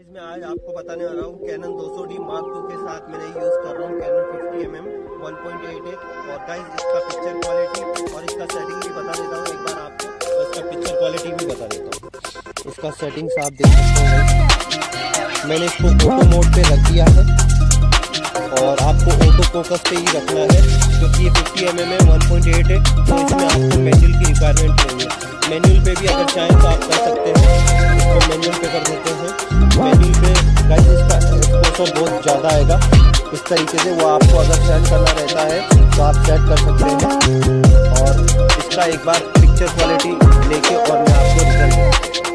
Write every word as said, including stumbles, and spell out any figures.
Guys मैं आज आपको बताने वाला हूँ Canon two hundred D mark two के साथ मैंने यूज़ कर रहा हूँ Canon fifty M M one point eight है। और गाइस इसका पिक्चर क्वालिटी और इसका सेटिंग भी बता देता हूँ एक बार आपको, और इसका पिक्चर क्वालिटी भी बता देता हूँ। इसका सेटिंग्स आप देख सकते हैं, मैंने इसको ऑटो मोड पे रख दिया है और आपको ऑटो फोकस पे ही रखना है क्योंकि ये fifty M M one point eight है तो इसमें आपको मैनुअल की रिक्वायरमेंट नहीं है। मैनुअल पे भी अगर चाहें तो आप कर सकते हैं, इसको मैनुअल पे कर देते हैं। मैनुअल पे गाइस इसका एक्सपोजर बहुत ज़्यादा आएगा इस तरीके से, वो आपको अगर सेट करना रहता है तो आप सेट कर सकते हैं। और इसका एक बार पिक्चर क्वालिटी लेके और मैं आपको रिजल्ट